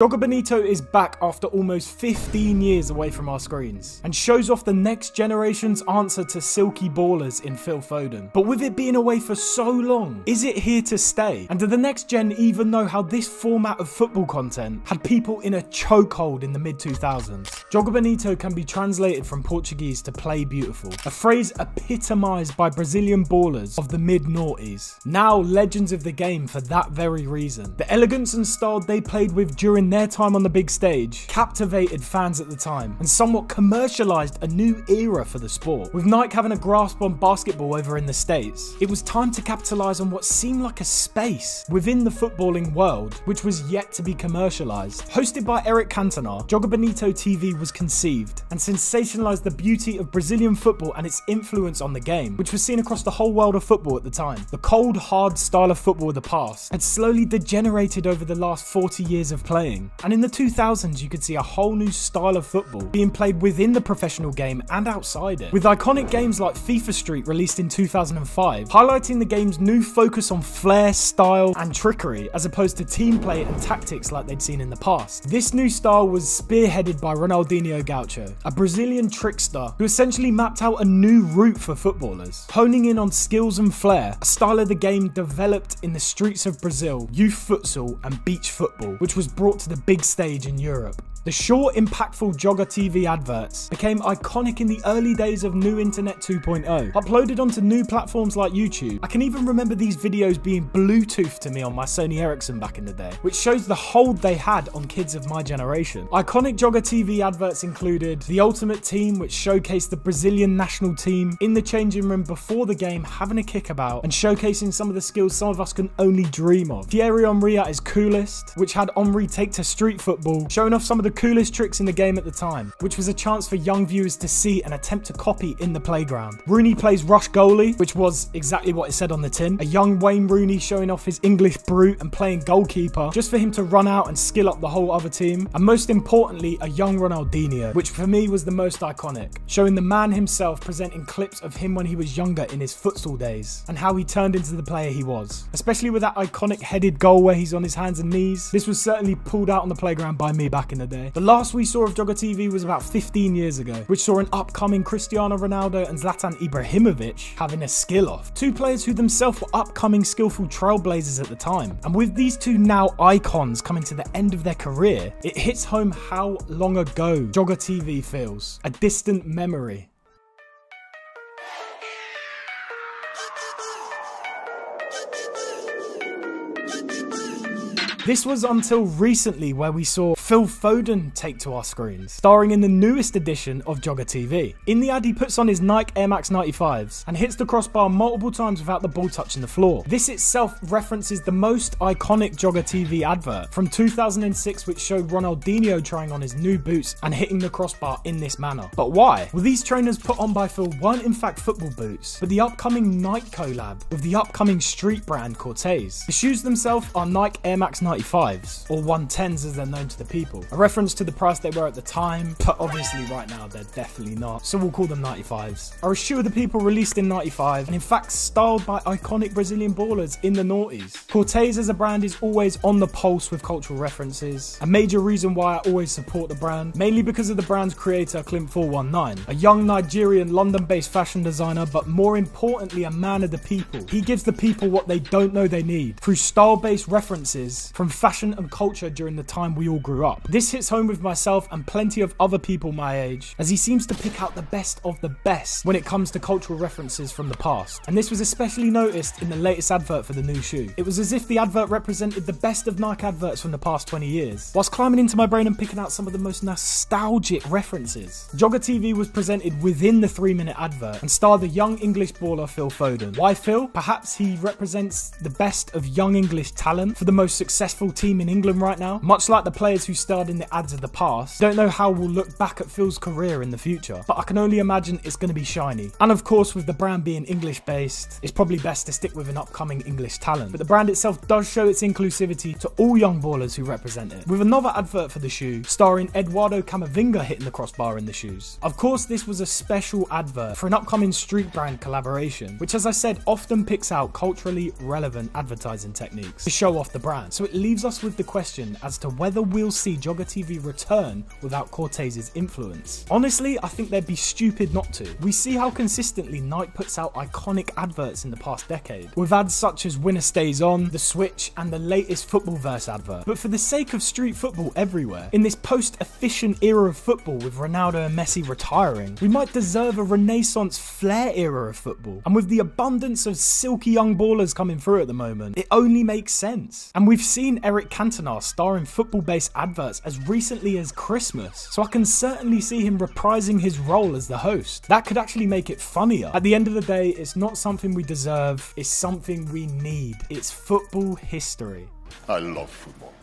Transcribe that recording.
Joga Bonito is back after almost 15 years away from our screens, and shows off the next generation's answer to silky ballers in Phil Foden. But with it being away for so long, is it here to stay? And do the next gen even know how this format of football content had people in a chokehold in the mid-2000s? Joga Bonito can be translated from Portuguese to play beautiful, a phrase epitomised by Brazilian ballers of the mid-noughties, now legends of the game for that very reason. The elegance and style they played with during their time on the big stage captivated fans at the time and somewhat commercialized a new era for the sport. With Nike having a grasp on basketball over in the States, it was time to capitalize on what seemed like a space within the footballing world which was yet to be commercialized. Hosted by Eric Cantona, Joga Bonito TV was conceived and sensationalized the beauty of Brazilian football and its influence on the game, which was seen across the whole world of football at the time. The cold, hard style of football of the past had slowly degenerated over the last 40 years of playing. And in the 2000s, you could see a whole new style of football being played within the professional game and outside it, with iconic games like FIFA Street released in 2005, highlighting the game's new focus on flair, style and trickery, as opposed to team play and tactics like they'd seen in the past. This new style was spearheaded by Ronaldinho Gaucho, a Brazilian trickster who essentially mapped out a new route for footballers, honing in on skills and flair, a style of the game developed in the streets of Brazil, youth futsal and beach football, which was brought to the big stage in Europe. The short, impactful Joga TV adverts became iconic in the early days of new internet 2.0. Uploaded onto new platforms like YouTube, I can even remember these videos being Bluetoothed to me on my Sony Ericsson back in the day, which shows the hold they had on kids of my generation. Iconic Joga TV adverts included The Ultimate Team, which showcased the Brazilian national team in the changing room before the game having a kickabout and showcasing some of the skills some of us can only dream of. Thierry Henry at his coolest, which had Henry take to street football, showing off some of the coolest tricks in the game at the time, which was a chance for young viewers to see and attempt to copy in the playground. Rooney Plays Rush Goalie, which was exactly what it said on the tin, a young Wayne Rooney showing off his English brute and playing goalkeeper, just for him to run out and skill up the whole other team, and most importantly, a young Ronaldinho, which for me was the most iconic, showing the man himself presenting clips of him when he was younger in his futsal days, and how he turned into the player he was, especially with that iconic headed goal where he's on his hands and knees. This was certainly pulled out on the playground by me back in the day. The last we saw of Joga TV was about 15 years ago, which saw an upcoming Cristiano Ronaldo and Zlatan Ibrahimovic having a skill off. Two players who themselves were upcoming skillful trailblazers at the time. And with these two now icons coming to the end of their career, it hits home how long ago Joga TV feels. A distant memory. This was until recently where we saw Phil Foden take to our screens, starring in the newest edition of Joga TV. In the ad, he puts on his Nike Air Max 95s and hits the crossbar multiple times without the ball touching the floor. This itself references the most iconic Joga TV advert from 2006, which showed Ronaldinho trying on his new boots and hitting the crossbar in this manner. But why? Well, these trainers put on by Phil weren't in fact football boots, but the upcoming Nike collab with the upcoming street brand Corteiz. The shoes themselves are Nike Air Max 95s. 95s, or 110s as they're known to the people. A reference to the price they were at the time, but obviously right now they're definitely not, so we'll call them 95s. Are a shoe of the people released in 95, and in fact styled by iconic Brazilian ballers in the noughties. Corteiz as a brand is always on the pulse with cultural references, a major reason why I always support the brand, mainly because of the brand's creator Clint419, a young Nigerian London-based fashion designer, but more importantly a man of the people. He gives the people what they don't know they need, through style-based references from fashion and culture during the time we all grew up. This hits home with myself and plenty of other people my age, as he seems to pick out the best of the best when it comes to cultural references from the past. And this was especially noticed in the latest advert for the new shoe. It was as if the advert represented the best of Nike adverts from the past 20 years, whilst climbing into my brain and picking out some of the most nostalgic references. Joga TV was presented within the 3-minute advert and starred the young English baller Phil Foden. Why Phil? Perhaps he represents the best of young English talent for the most successful team in England right now. Much like the players who starred in the ads of the past, don't know how we'll look back at Phil's career in the future, but I can only imagine it's going to be shiny. And of course, with the brand being English based, it's probably best to stick with an upcoming English talent, but the brand itself does show its inclusivity to all young ballers who represent it, with another advert for the shoe starring Eduardo Camavinga hitting the crossbar in the shoes. Of course, this was a special advert for an upcoming street brand collaboration, which as I said often picks out culturally relevant advertising techniques to show off the brand, so it leaves us with the question as to whether we'll see Joga TV return without Corteiz's influence. Honestly, I think they'd be stupid not to. We see how consistently Nike puts out iconic adverts in the past decade, with ads such as Winner Stays On, The Switch, and the latest Footballverse advert. But for the sake of street football everywhere, in this post-efficient era of football with Ronaldo and Messi retiring, we might deserve a Renaissance flair era of football. And with the abundance of silky young ballers coming through at the moment, it only makes sense. And we've seen Eric Cantona star in football-based adverts as recently as Christmas, so I can certainly see him reprising his role as the host. That could actually make it funnier. At the end of the day, it's not something we deserve, it's something we need. It's football history. I love football.